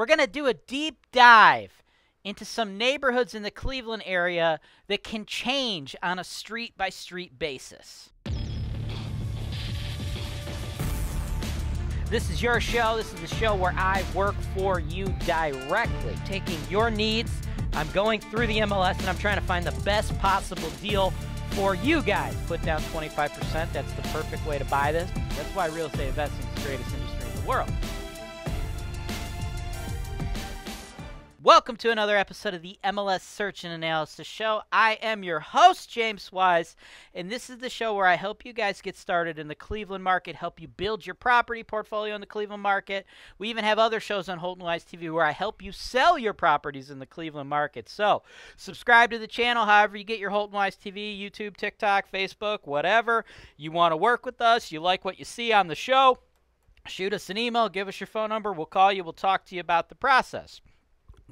We're going to do a deep dive into some neighborhoods in the Cleveland area that can change on a street-by-street basis. This is your show. This is the show where I work for you directly, taking your needs. I'm going through the MLS, and I'm trying to find the best possible deal for you guys. Put down 25%. That's the perfect way to buy this. That's why real estate investing is the greatest industry in the world. Welcome to another episode of the MLS Search and Analysis Show. I am your host, James Wise, and this is the show where I help you guys get started in the Cleveland market, help you build your property portfolio in the Cleveland market. We even have other shows on Holton Wise TV where I help you sell your properties in the Cleveland market. So subscribe to the channel however you get your Holton Wise TV, YouTube, TikTok, Facebook, whatever. You want to work with us, you like what you see on the show, shoot us an email, give us your phone number, we'll call you, we'll talk to you about the process.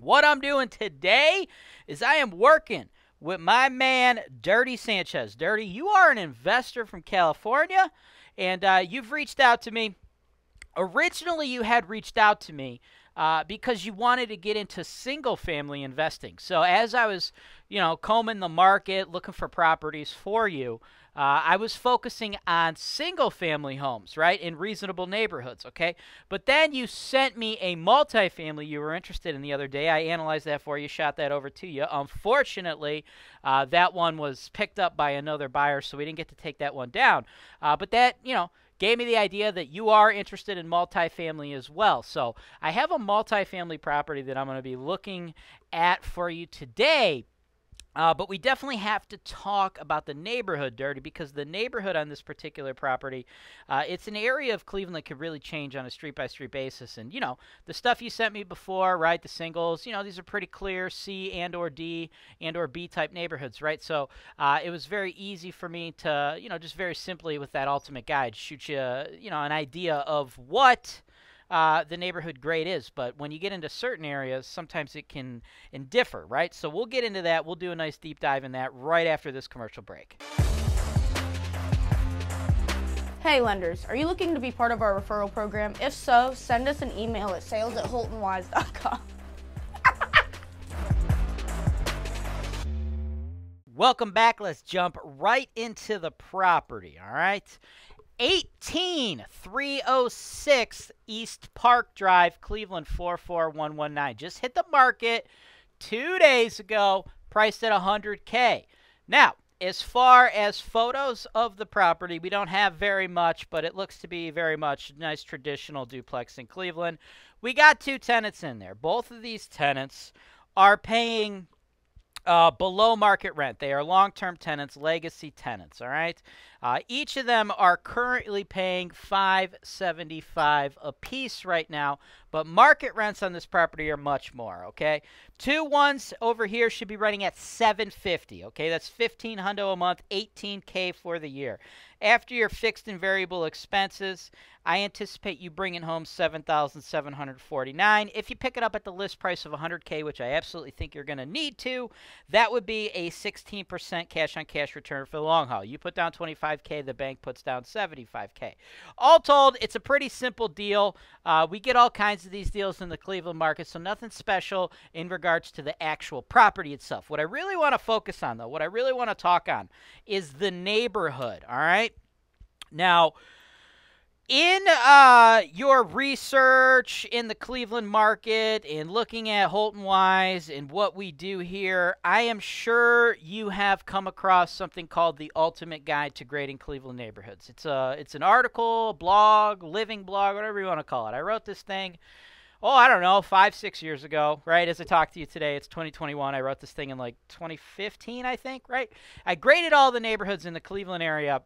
What I'm doing today is I am working with my man, Dirty Sanchez. Dirty, you are an investor from California, and you've reached out to me. Originally, you had reached out to me because you wanted to get into single-family investing. So as I was, you know, combing the market, looking for properties for you, I was focusing on single-family homes, right, in reasonable neighborhoods, okay? But then you sent me a multifamily you were interested in the other day. I analyzed that for you, shot that over to you. Unfortunately, that one was picked up by another buyer, so we didn't get to take that one down. But that, you know, gave me the idea that you are interested in multifamily as well. So I have a multifamily property that I'm going to be looking at for you today. But we definitely have to talk about the neighborhood, Dirty, because the neighborhood on this particular property, it's an area of Cleveland that could really change on a street-by-street basis. And, you know, the stuff you sent me before, right, the singles, you know, these are pretty clear C and or D and or B type neighborhoods, right? So it was very easy for me to, you know, just very simply with that ultimate guide shoot you, you know, an idea of what the neighborhood grade is. But when you get into certain areas, sometimes it can differ, right? So we'll get into that. We'll do a nice deep dive in that right after this commercial break. Hey lenders, are you looking to be part of our referral program? If so, send us an email at sales@holtonwise.com. Welcome back. Let's jump right into the property, all right? 18306 East Park Drive, Cleveland 44119. Just hit the market 2 days ago, priced at $100K. Now, as far as photos of the property, we don't have very much, but it looks to be very much a nice traditional duplex in Cleveland. We got two tenants in there. Both of these tenants are paying below market rent. They are long-term tenants, legacy tenants, all right? Each of them are currently paying $575 a piece right now, but market rents on this property are much more, okay? Two ones over here should be running at $750, okay? That's $1,500 a month, $18K for the year. After your fixed and variable expenses, I anticipate you bringing home $7,749. If you pick it up at the list price of $100K, which I absolutely think you're going to need to, that would be a 16% cash-on-cash return for the long haul. You put down $25K, the bank puts down $75K. All told, it's a pretty simple deal. We get all kinds of these deals in the Cleveland market, so nothing special in regards to the actual property itself. What I really want to focus on, though, what I really want to talk on is the neighborhood, all right? Now, in your research in the Cleveland market and looking at Holton Wise and what we do here, I am sure you have come across something called The Ultimate Guide to Grading Cleveland Neighborhoods. It's an article, blog, living blog, whatever you want to call it. I wrote this thing, oh, I don't know, 5-6 years ago, right? As I talk to you today, it's 2021. I wrote this thing in like 2015, I think, right? I graded all the neighborhoods in the Cleveland area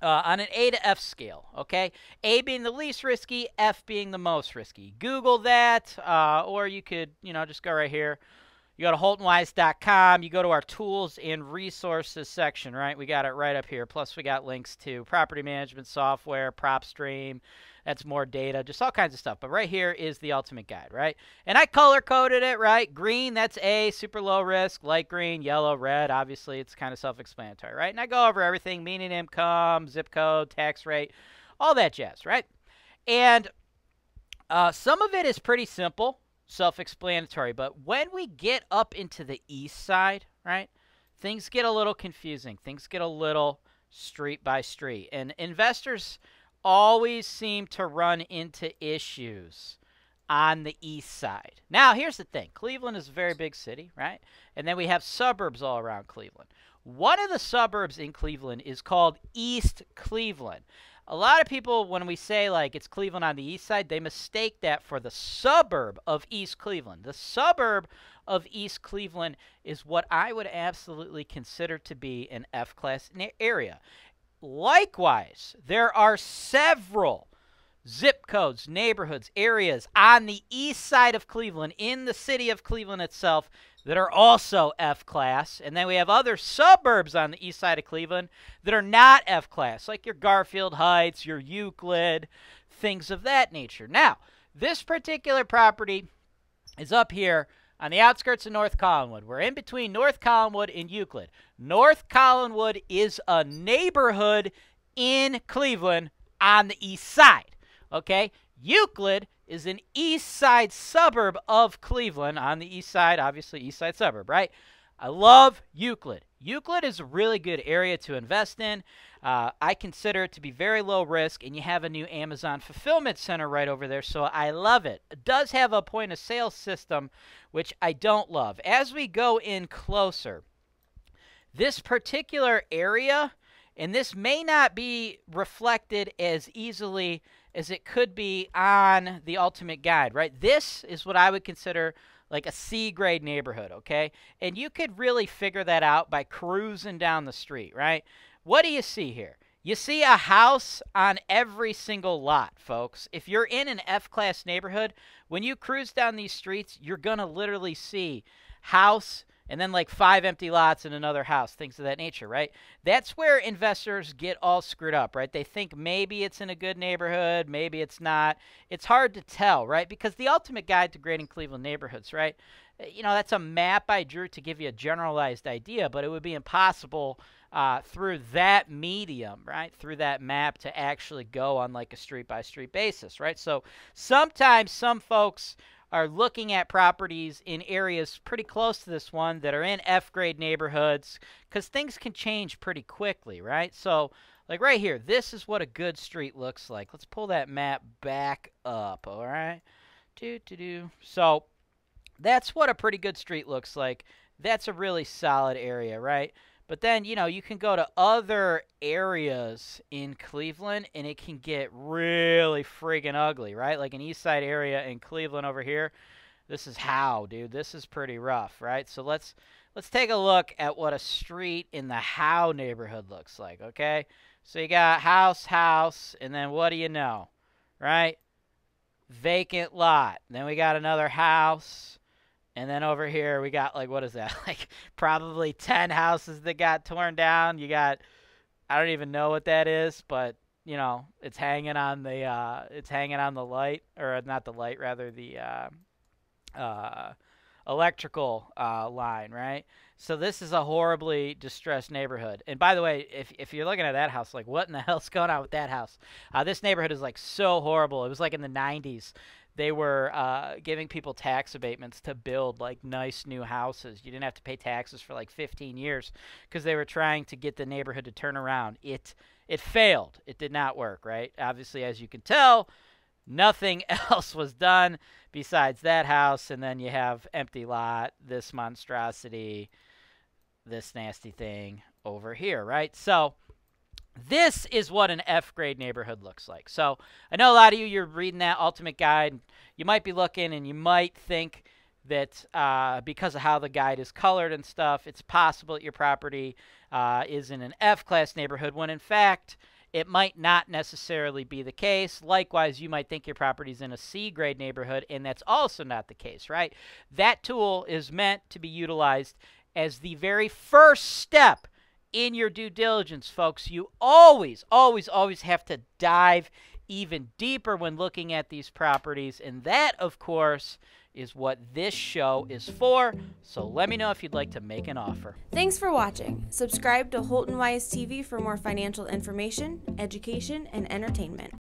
on an A to F scale, okay? A being the least risky, F being the most risky. Google that, or you could, you know, just go right here. You go to holtonwise.com. You go to our tools and resources section, right? We got it right up here. Plus, we got links to property management software, PropStream. That's more data, just all kinds of stuff. But right here is the ultimate guide, right? And I color-coded it, right? Green, that's A, super low risk. Light green, yellow, red. Obviously, it's kind of self-explanatory, right? And I go over everything, median income, zip code, tax rate, all that jazz, right? And some of it is pretty simple. self-explanatory. But when we get up into the east side, right, things get a little confusing. Things get a little street by street. And investors always seem to run into issues on the east side. Now, here's the thing. Cleveland is a very big city, right? And then we have suburbs all around Cleveland. One of the suburbs in Cleveland is called East Cleveland. A lot of people, when we say, like, it's Cleveland on the east side, they mistake that for the suburb of East Cleveland. The suburb of East Cleveland is what I would absolutely consider to be an F-class area. Likewise, there are several zip codes, neighborhoods, areas on the east side of Cleveland, in the city of Cleveland itself, that are also F-class. And then we have other suburbs on the east side of Cleveland that are not F-class, like your Garfield Heights, your Euclid, things of that nature. Now, this particular property is up here on the outskirts of North Collinwood. We're in between North Collinwood and Euclid. North Collinwood is a neighborhood in Cleveland on the east side, okay? Euclid is an east side suburb of Cleveland. On the east side, obviously, east side suburb, right? I love Euclid. Euclid is a really good area to invest in. I consider it to be very low risk, and you have a new Amazon Fulfillment Center right over there, so I love it. It does have a point of sale system, which I don't love. As we go in closer, this particular area, and this may not be reflected as easily as it could be on the ultimate guide, right? This is what I would consider like a C-grade neighborhood, okay? And you could really figure that out by cruising down the street, right? What do you see here? You see a house on every single lot, folks. If you're in an F-class neighborhood, when you cruise down these streets, you're gonna literally see house and then like 5 empty lots and another house, things of that nature, right? That's where investors get all screwed up, right? They think maybe it's in a good neighborhood, maybe it's not. It's hard to tell, right? Because the ultimate guide to grading Cleveland neighborhoods, right? You know, that's a map I drew to give you a generalized idea, but it would be impossible through that medium, right, through that map to actually go on like a street-by-street basis, right? So sometimes some folks are looking at properties in areas pretty close to this one that are in F-grade neighborhoods, because things can change pretty quickly, right? So, like right here, this is what a good street looks like. Let's pull that map back up, all right? So, that's what a pretty good street looks like. That's a really solid area, right? But then, you know, you can go to other areas in Cleveland, and it can get really friggin' ugly, right? Like an east side area in Cleveland over here. This is Howe, dude. This is pretty rough, right? So let's take a look at what a street in the Howe neighborhood looks like, okay? So you got house, house, and then what do you know, right? Vacant lot. Then we got another house. And then over here, we got, like, what is that? Like, probably 10 houses that got torn down. You got, I don't even know what that is, but, you know, it's hanging on the, light, or not the light, rather the electrical line, right? So this is a horribly distressed neighborhood. And by the way, if you're looking at that house, like, what in the hell's going on with that house? This neighborhood is, like, so horrible. It was, like, in the 90s. They were giving people tax abatements to build, like, nice new houses. You didn't have to pay taxes for, like, 15 years because they were trying to get the neighborhood to turn around. It failed. It did not work, right? Obviously, as you can tell, nothing else was done besides that house. And then you have empty lot, this monstrosity, this nasty thing over here, right? So this is what an F-grade neighborhood looks like. So I know a lot of you, you're reading that ultimate guide. You might be looking and you might think that because of how the guide is colored and stuff, it's possible that your property is in an F-class neighborhood when, in fact, it might not necessarily be the case. Likewise, you might think your property's in a C-grade neighborhood, and that's also not the case, right? That tool is meant to be utilized as the very first step in your due diligence, folks. You always, always, always have to dive even deeper when looking at these properties. And that, of course, is what this show is for. So let me know if you'd like to make an offer. Thanks for watching. Subscribe to Holton Wise TV for more financial information, education, and entertainment.